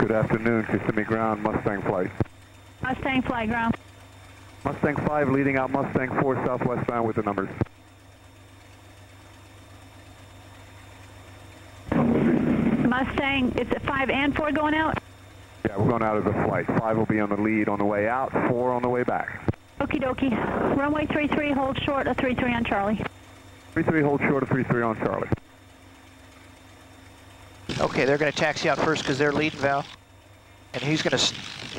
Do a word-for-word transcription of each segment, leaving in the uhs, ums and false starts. Good afternoon, Kissimmee Ground, Mustang Flight. Mustang Flight, ground. Mustang five leading out Mustang four southwestbound with the numbers. Mustang, it's five and four going out? Yeah, we're going out as a flight. five will be on the lead on the way out, four on the way back. Okie dokie. Runway three three, hold short of three three on Charlie. three three, hold short of three three on Charlie. Okay, they're going to taxi out first because they're leading, Val. And he's going to,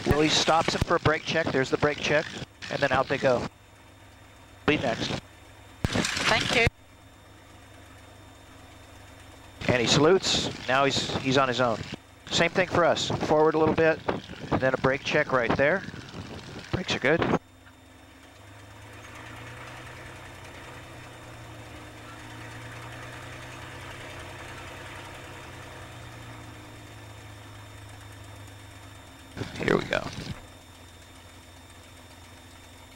Willie stops him for a brake check. There's the brake check. And then out they go. Lead next. Thank you. And he salutes. Now he's he's on his own. Same thing for us. Forward a little bit, and then a brake check right there. Brakes are good. Here we go.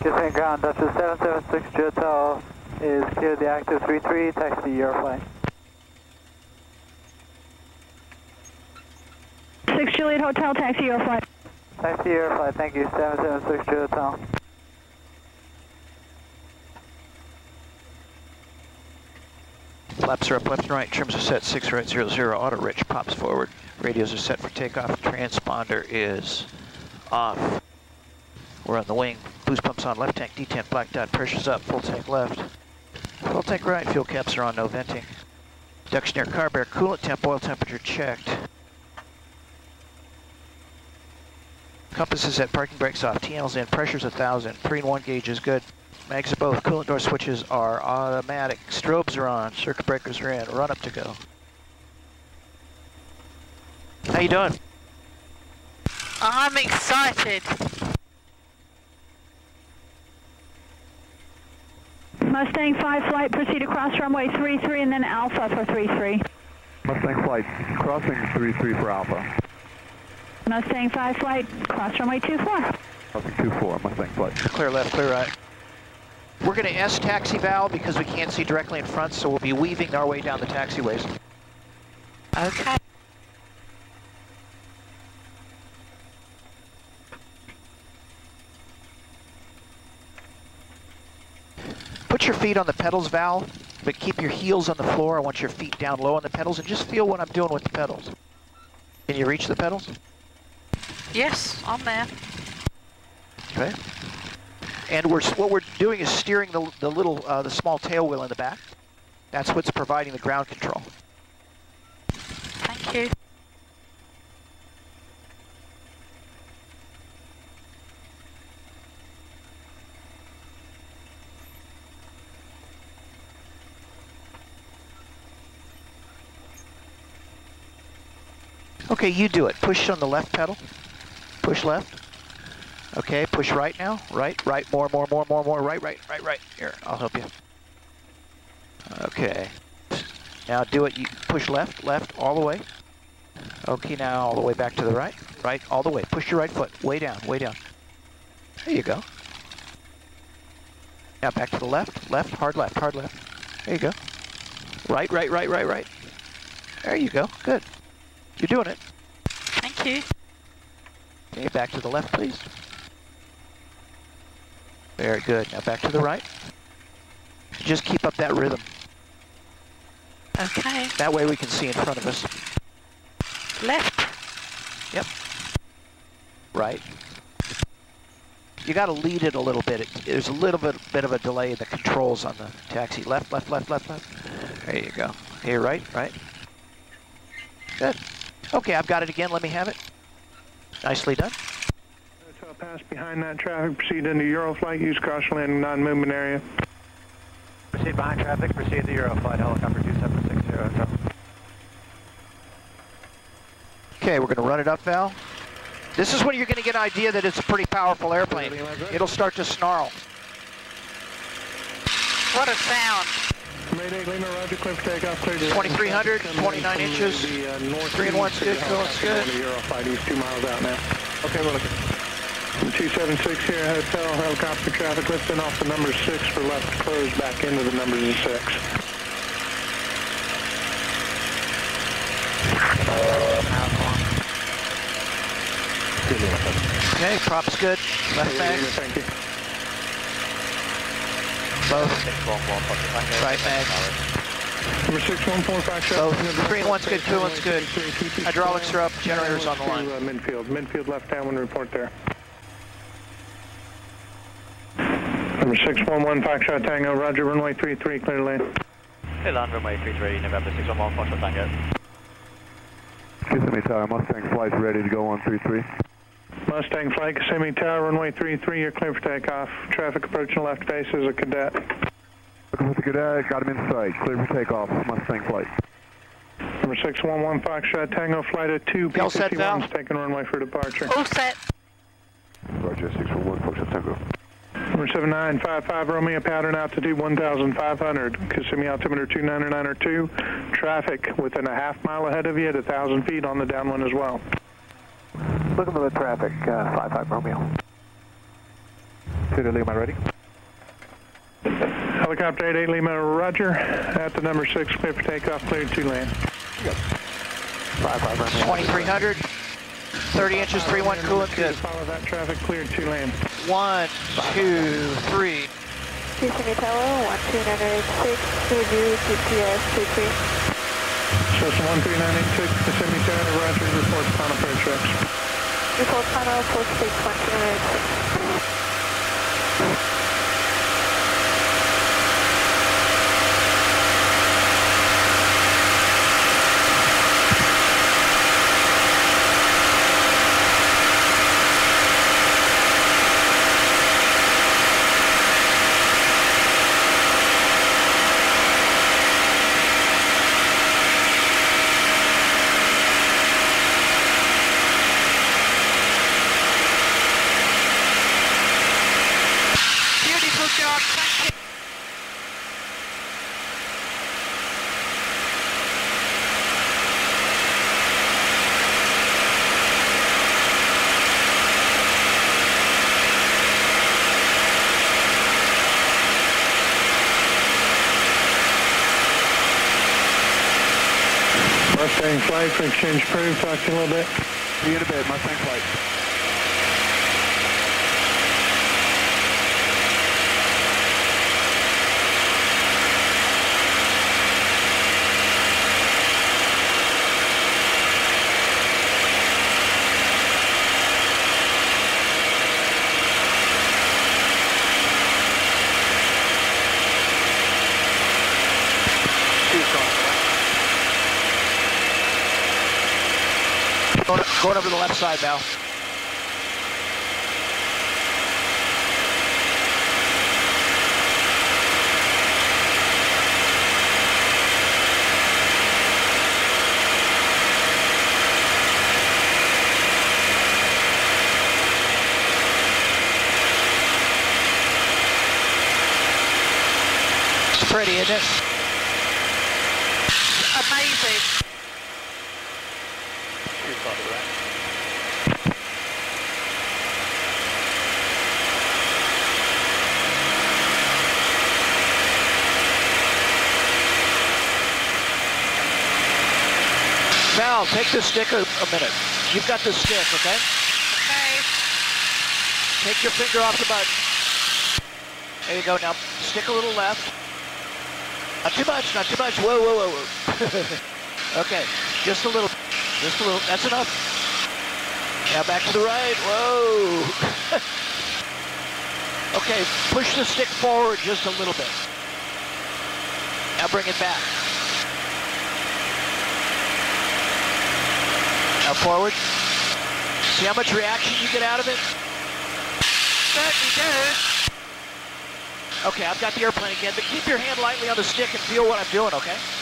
Kissimmee Ground, Dutchess seven seven six Jet Tail is clear the active three three, taxi Euroflight. six Juliet Hotel, taxi Euroflight. Taxi Euroflight, thank you, seven seven six Juliet Hotel. Flaps are up left and right, trims are set, six right zero zero, auto rich pops forward. Radios are set for takeoff, transponder is off. We're on the wing, boost pumps on, left tank detent, black dot, pressure's up, full tank left. Full tank right, fuel caps are on, no venting. Induction air carb air, coolant temp, oil temperature checked. Compass is at parking brakes off, T N's in, pressure's one thousand, three and one gauge is good. Mags are both, coolant door switches are automatic, strobes are on, circuit breakers are in, run up to go. How you doing? I'm excited. Mustang five flight, proceed across runway three three and then Alpha for three three. Mustang flight, crossing three three for Alpha. Mustang five flight, cross runway two four. Crossing two four, Mustang flight. Clear left, clear right. We're going to S taxi Val because we can't see directly in front, so we'll be weaving our way down the taxiways. Okay. Put your feet on the pedals, Val, but keep your heels on the floor. I want your feet down low on the pedals, and just feel what I'm doing with the pedals. Can you reach the pedals? Yes, I'm there. Okay. And we're, what we're doing is steering the, the little, uh, the small tail wheel in the back. That's what's providing the ground control. Thank you. Okay, you do it. Push on the left pedal. Push left. Okay, push right now. Right, right, more, more, more, more, more, right, right, right, right. Here, I'll help you. Okay. Now do it. You push left, left, all the way. Okay, now all the way back to the right. Right, all the way. Push your right foot. Way down, way down. There you go. Now back to the left, left, hard left, hard left. There you go. Right, right, right, right, right. There you go. Good. You're doing it. Thank you. Okay, back to the left, please. Very good. Now back to the right. Just keep up that rhythm. Okay. That way we can see in front of us. Left. Yep. Right. You got to lead it a little bit. It, there's a little bit, bit of a delay in the controls on the taxi. Left, left, left, left, left. There you go. Okay, right, right. Good. Okay, I've got it again. Let me have it. Nicely done. So I'll pass behind that traffic, proceed into Euroflight, use cross landing non-movement area. Proceed behind traffic, proceed to Euroflight, helicopter two seven six zero. Okay, we're going to run it up, Val. This is when you're going to get an idea that it's a pretty powerful airplane. It'll start to snarl. What a sound. twenty-three hundred, twenty-nine inches, three and one stiff, that's good. Two miles out now. Okay, we're looking. two seven six here, hotel, helicopter traffic, lifting off the number six for left, close back into the numbers in six. Good. Okay, props good. Left mag. Thank you. Both. Right mag. Number six, one point five seven. So three and one's good, two and one's good. Hydraulics are up, generators on the line. Uh, midfield, midfield left downwind report there. Number six, one one Foxtrot Tango, Roger, runway three three, clear land. Clear land, runway three three, November six one one Foxtrot Tango. Kissimmee Tower, Mustang flight ready to go on three three. Mustang flight, Kissimmee Tower, runway three three, you're clear for takeoff. Traffic approaching left base is a cadet. With the cadet, got him in sight. Clear for takeoff, Mustang flight. Number six one one Foxtrot Tango, flight of two, P fifty-one is taking runway for departure. All set. Roger, six one one Foxtrot Tango. Number seven nine five five Romeo, pattern altitude one thousand five hundred. Kissimmee altimeter two nine nine or two. Traffic within a half mile ahead of you at one thousand feet on the downwind as well. Looking for the traffic, uh, five five Romeo. Clear to Lima, ready? Helicopter eight eight Lima, roger. At the number six, clear for takeoff, cleared to land. Yep. twenty-three hundred, thirty inches, three one, coolant good. Follow that traffic, cleared to land. One, two, three. Kissimmee Tower, one two nine eight six, Suju, T P S, two three. System one three nine eight six, Kissimmee Tower, roger, report final for tracks. Report final, four six, one two nine eight six. Mustang flight for exchange crew, talk to you a little bit. See you in a bit, Mustang flight. Going over the left side now. It's pretty, isn't it? Amazing. Val, take the stick a, a minute. You've got the stick, okay? Okay. Take your finger off the button. There you go. Now stick a little left. Not too much, not too much. Whoa, whoa, whoa, whoa. Okay, just a little. Just a little. That's enough. Now back to the right. Whoa. Okay, push the stick forward just a little bit. Now bring it back. Now forward. See how much reaction you get out of it? Okay, I've got the airplane again, but keep your hand lightly on the stick and feel what I'm doing, okay?